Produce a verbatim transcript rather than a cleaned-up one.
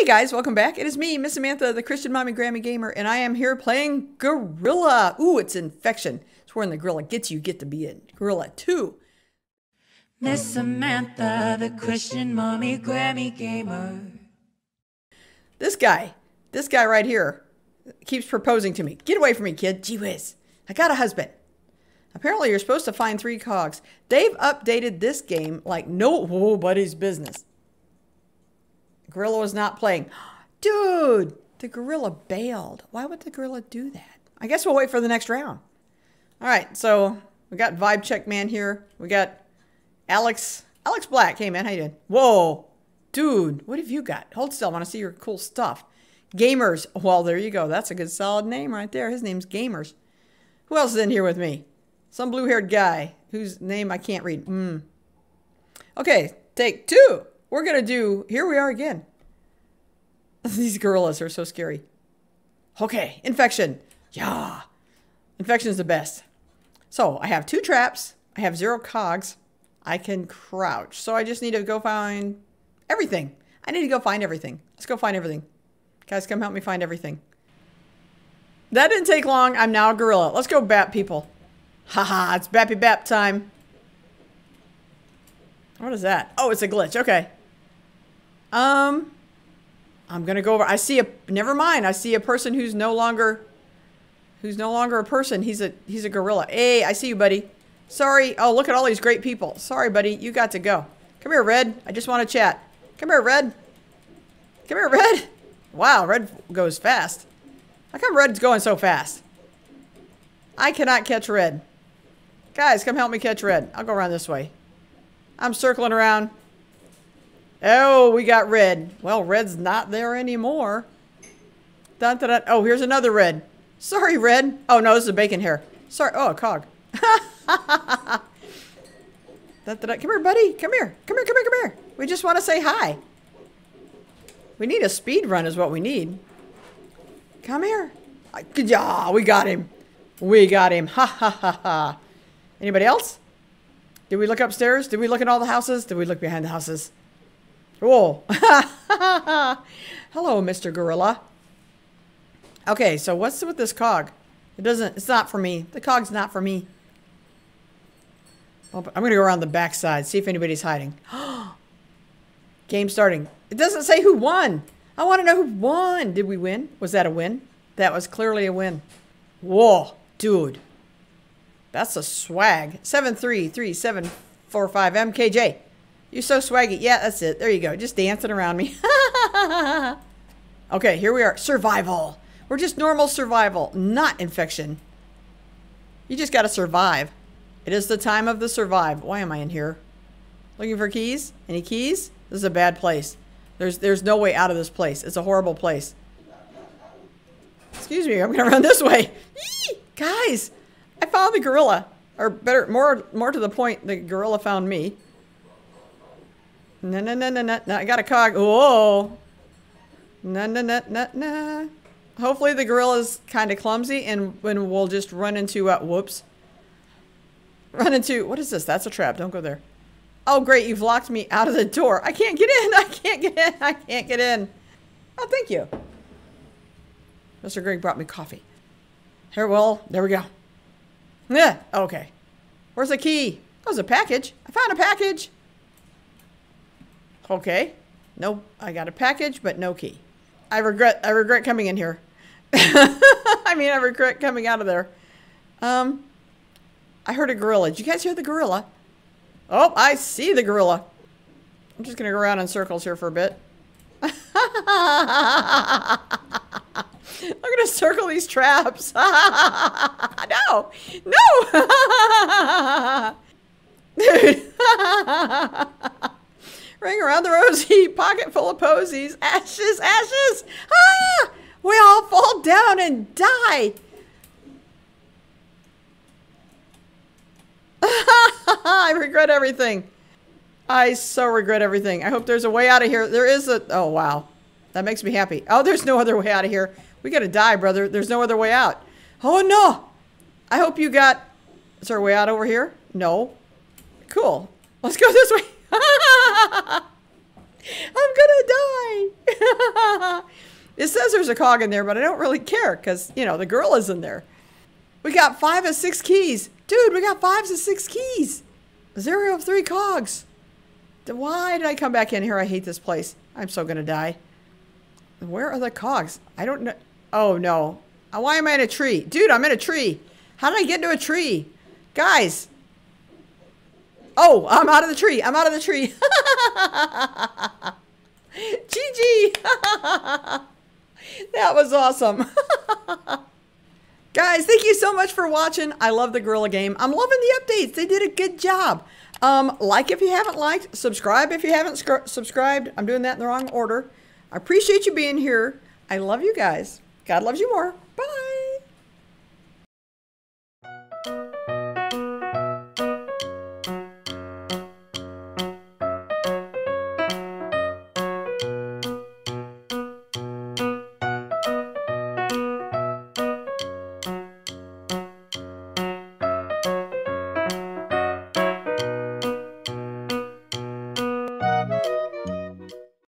Hey guys, welcome back. It is me, Miss Samantha, the Christian Mommy Grammy Gamer, and I am here playing Gorilla. Ooh, it's infection. It's when the gorilla gets you, get to be in Gorilla two. Miss Samantha, the Christian Mommy Grammy Gamer. This guy, this guy right here, keeps proposing to me. Get away from me, kid. Gee whiz. I got a husband. Apparently, you're supposed to find three cogs. They've updated this game like nobody's business. Gorilla was not playing. Dude, the gorilla bailed. Why would the gorilla do that? I guess we'll wait for the next round. All right, so we got Vibe Check Man here. We got Alex. Alex Black. Hey, man, how you doing? Whoa. Dude, what have you got? Hold still. I want to see your cool stuff. Gamers. Well, there you go. That's a good solid name right there. His name's Gamers. Who else is in here with me? Some blue-haired guy whose name I can't read. Mm. Okay, take two. We're going to do, here we are again. These gorillas are so scary. Okay, infection. Yeah. Infection is the best. So I have two traps. I have zero cogs. I can crouch. So I just need to go find everything. I need to go find everything. Let's go find everything. Guys, come help me find everything. That didn't take long. I'm now a gorilla. Let's go bat people. Haha, it's bappy bap time. What is that? Oh, it's a glitch. Okay. Um, I'm going to go over. I see a, never mind. I see a person who's no longer, who's no longer a person. He's a, he's a gorilla. Hey, I see you, buddy. Sorry. Oh, look at all these great people. Sorry, buddy. You got to go. Come here, Red. I just want to chat. Come here, Red. Come here, Red. Wow, Red goes fast. How come Red's going so fast? I cannot catch Red. Guys, come help me catch Red. I'll go around this way. I'm circling around. Oh, we got Red. Well, Red's not there anymore. Dun, dun, dun. Oh, here's another Red. Sorry, Red. Oh, no, this is a bacon hair. Sorry. Oh, a cog. Dun, dun, dun. Come here, buddy. Come here. Come here, come here, come here. We just want to say hi. We need a speed run is what we need. Come here. Yeah, we got him. We got him. Ha, ha, ha, ha. Anybody else? Did we look upstairs? Did we look at all the houses? Did we look behind the houses? Whoa. Hello, Mister Gorilla. Okay, so what's with this cog? It doesn't, it's not for me. The cog's not for me. I'm going to go around the back side, see if anybody's hiding. Game starting. It doesn't say who won. I want to know who won. Did we win? Was that a win? That was clearly a win. Whoa, dude. That's a swag. seven three three seven four five M K J. You're so swaggy. Yeah, that's it. There you go. Just dancing around me. Okay, here we are. Survival. We're just normal survival, not infection. You just got to survive. It is the time of the survive. Why am I in here? Looking for keys? Any keys? This is a bad place. There's there's no way out of this place. It's a horrible place. Excuse me. I'm going to run this way. Yee! Guys. I found the gorilla, or better, more more to the point, the gorilla found me. No, no, no, no, no, no, I got a cog. Whoa. No, no, no, no, no. Hopefully the gorilla's kind of clumsy and when we'll just run into, uh, whoops. Run into, what is this? That's a trap. Don't go there. Oh, great. You've locked me out of the door. I can't get in. I can't get in. I can't get in. Oh, thank you. Mister Greg brought me coffee. Here, well, there we go. Yeah, okay. Where's the key? That was a package. I found a package. Okay. Nope. I got a package, but no key. I regret I regret coming in here. I mean, I regret coming out of there. Um, I heard a gorilla. Did you guys hear the gorilla? Oh, I see the gorilla. I'm just going to go around in circles here for a bit. I'm going to circle these traps. No. No. Dude. Ring around the rosy, pocket full of posies. Ashes, ashes. Ah! We all fall down and die. I regret everything. I so regret everything. I hope there's a way out of here. There is a... Oh, wow. That makes me happy. Oh, there's no other way out of here. We gotta die, brother. There's no other way out. Oh, no. I hope you got... Is there a way out over here? No. Cool. Let's go this way. I'm gonna die. It says there's a cog in there, but I don't really care because, you know, the girl is in there. We got five of six keys. Dude, we got fives of six keys. Zero of three cogs. Why did I come back in here? I hate this place. I'm so going to die. Where are the cogs? I don't know. Oh, no. Why am I in a tree? Dude, I'm in a tree. How did I get into a tree? Guys. Oh, I'm out of the tree. I'm out of the tree. G G. That was awesome. Guys, thank you so much for watching. I love the gorilla game. I'm loving the updates. They did a good job. Um, like if you haven't liked. Subscribe if you haven't subscribed. I'm doing that in the wrong order. I appreciate you being here. I love you guys. God loves you more. Bye.